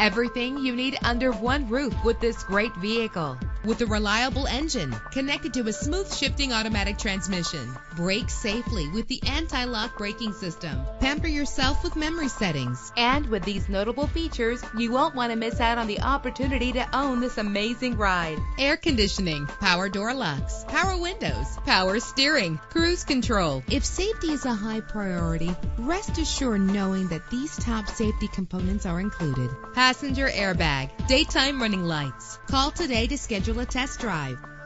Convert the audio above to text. Everything you need under one roof with this great vehicle. With a reliable engine connected to a smooth shifting automatic transmission. Brake safely with the anti-lock braking system. Pamper yourself with memory settings. And with these notable features, you won't want to miss out on the opportunity to own this amazing ride. Air conditioning, power door locks, power windows, power steering, cruise control. If safety is a high priority, rest assured knowing that these top safety components are included. Passenger airbag, daytime running lights. Call today to schedule a test drive.